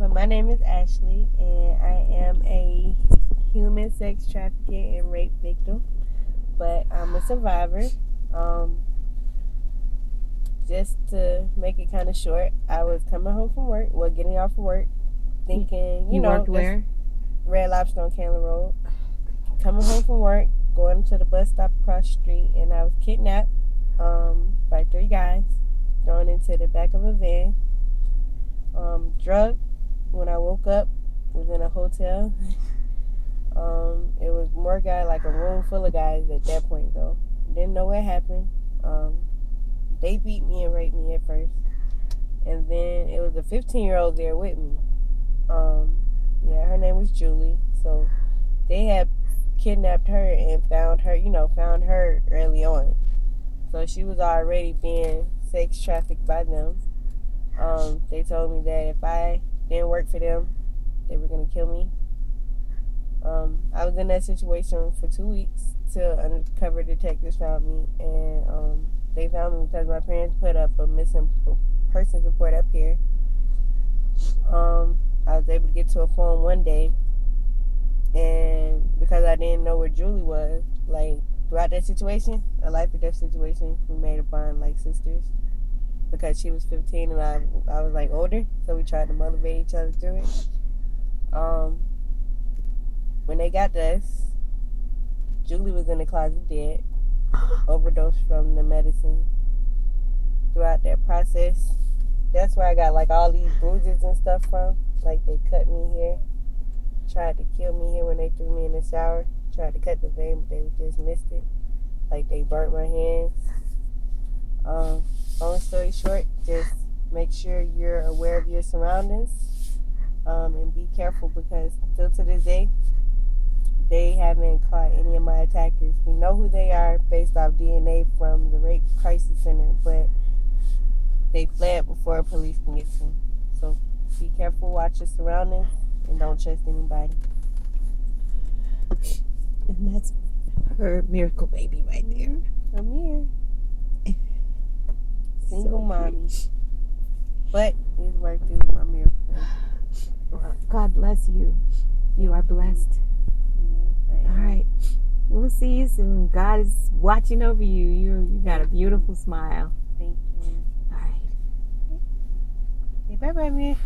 But my name is Ashley, and I am a human sex trafficking and rape victim. But I'm a survivor. Just to make it kind of short, I was coming home from work, getting off of work, thinking, you know. You worked where? Red Lobster on Candler Road. Coming home from work, going to the bus stop across the street, and I was kidnapped by three guys, thrown into the back of a van, drugged. When I woke up, was in a hotel. It was more guys, like a room full of guys at that point, though. Didn't know what happened. They beat me and raped me at first. And then it was a 15-year-old there with me. Yeah, her name was Julie. So they had kidnapped her and found her, found her early on. So she was already being sex trafficked by them. They told me that if I didn't work for them, they were going to kill me. I was in that situation for 2 weeks till undercover detectives found me. And they found me because my parents put up a missing persons report up here. I was able to get to a phone one day, and because I didn't know where Julie was, throughout that situation, a life or death situation, we made a bond like sisters, because she was 15 and I was older, so we tried to motivate each other through it. When they got to us, Julie was in the closet dead, overdosed from the medicine. Throughout that process, that's where I got all these bruises and stuff from. They cut me here, tried to kill me here when they threw me in the shower, tried to cut the vein, but they just missed it. They burnt my hands. Long story short, just make sure you're aware of your surroundings, and be careful, because still to this day, they haven't caught any of my attackers. We know who they are based off DNA from the Rape Crisis Center, but they fled before police can get to them. So be careful, watch your surroundings, and don't trust anybody. And that's her miracle baby right there. I'm here. Single so mommy. But it's worked through my miracle baby. God bless you. You are blessed. All right, we'll see you soon. God is watching over you. You got a beautiful smile. Thank you. All right. Hey, bye, baby.